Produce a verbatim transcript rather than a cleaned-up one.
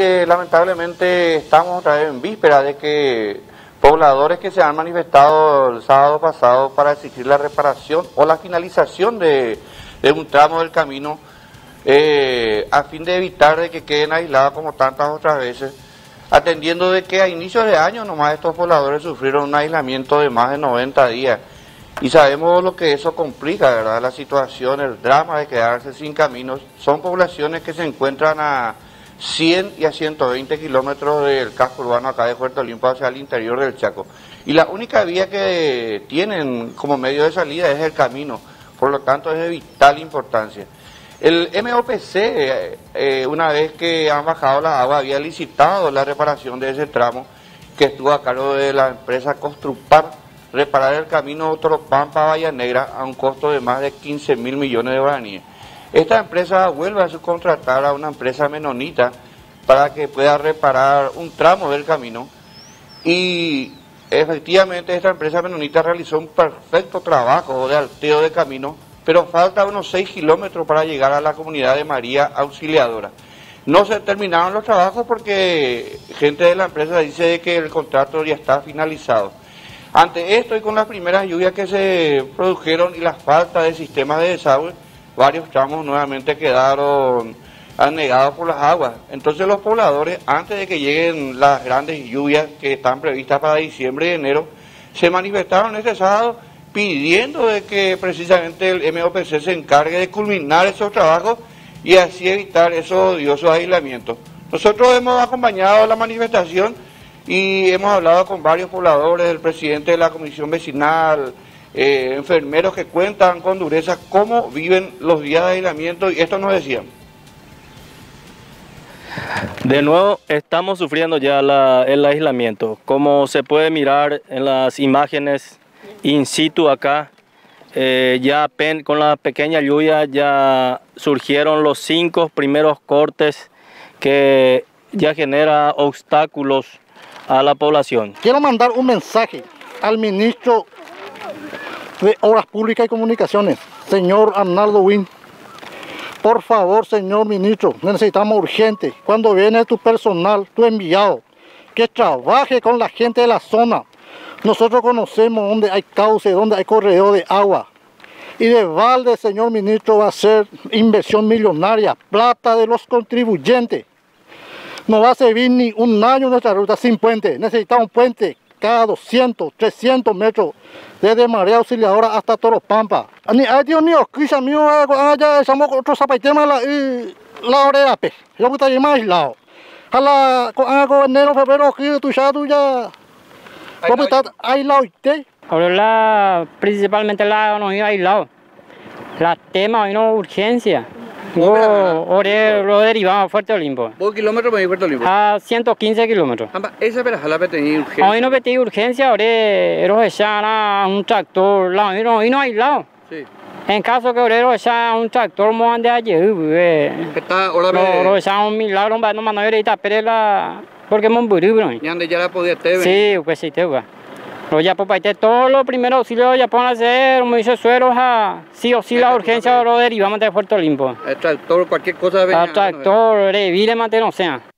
Eh, lamentablemente estamos otra vez en víspera de que pobladores que se han manifestado el sábado pasado para exigir la reparación o la finalización de, de un tramo del camino eh, a fin de evitar de que queden aislados como tantas otras veces, atendiendo de que a inicios de año nomás estos pobladores sufrieron un aislamiento de más de noventa días y sabemos lo que eso complica, ¿verdad? La situación, el drama de quedarse sin caminos. Son poblaciones que se encuentran a cien y a ciento veinte kilómetros del casco urbano acá de Puerto Limpa hacia el interior del Chaco, y la única vía que tienen como medio de salida es el camino, por lo tanto es de vital importancia. El M O P C, eh, eh, una vez que han bajado la agua, había licitado la reparación de ese tramo que estuvo a cargo de la empresa Construpar, reparar el camino Toro Pampa Bahía Negra a un costo de más de quince mil millones de guaraníes. Esta empresa vuelve a subcontratar a una empresa menonita para que pueda reparar un tramo del camino, y efectivamente esta empresa menonita realizó un perfecto trabajo de alteo de camino, pero falta unos seis kilómetros para llegar a la comunidad de María Auxiliadora. No se terminaron los trabajos porque gente de la empresa dice que el contrato ya está finalizado. Ante esto y con las primeras lluvias que se produjeron y la falta de sistemas de desagüe, varios tramos nuevamente quedaron anegados por las aguas. Entonces los pobladores, antes de que lleguen las grandes lluvias que están previstas para diciembre y enero, se manifestaron este sábado pidiendo de que precisamente el M O P C se encargue de culminar esos trabajos y así evitar esos odiosos aislamientos. Nosotros hemos acompañado la manifestación y hemos hablado con varios pobladores, el presidente de la comisión vecinal, Eh, enfermeros que cuentan con dureza cómo viven los días de aislamiento, y esto nos decían. De nuevo estamos sufriendo ya la, el aislamiento, como se puede mirar en las imágenes in situ acá. eh, ya pen, con la pequeña lluvia ya surgieron los cinco primeros cortes que ya genera obstáculos a la población. Quiero mandar un mensaje al ministro de Obras Públicas y Comunicaciones, señor Arnaldo Wynn. Por favor, señor ministro, necesitamos urgente, cuando viene tu personal, tu enviado, que trabaje con la gente de la zona. Nosotros conocemos dónde hay cauce, dónde hay corredor de agua. Y de balde, señor ministro, va a ser inversión millonaria, plata de los contribuyentes. No va a servir ni un año nuestra ruta sin puente. Necesitamos un puente cada doscientos, trescientos metros, desde María Auxiliadora hasta Toro Pampa. Ay, Dios mío, quizá mío, allá echamos otro zapatema y la oreja, pues. Yo voy a ir más aislado. A la con enero, febrero, que tú ya, tú ya. ¿Cómo estás aislado? Ahora, la, principalmente la no iba aislado. La tema, hay una urgencia. Ahora lo derivamos a Puerto Limpo. ¿Cuántos kilómetros me di Puerto Limpo? A ciento quince kilómetros. ¿Esa perajala tenía urgencia? Hoy no tenía urgencia, ahora eros echara un tractor, hoy no aislado. Sí. En caso que ahora eros echara un tractor, no han de ayer. ¿Está ahora me? Eros echara un milagro, no mandó ahorita, pero la. Porque me emburrí, bro. ¿Y ande ya la podía tener? Sí, pues sí, te va. Pero ya pues todos los primeros auxilios ya pueden hacer, me dice sueros a sí o sí la urgencia lo derivamos de Puerto Limpo. El tractor, cualquier cosa de venir. El tractor, revile, mate, no sea.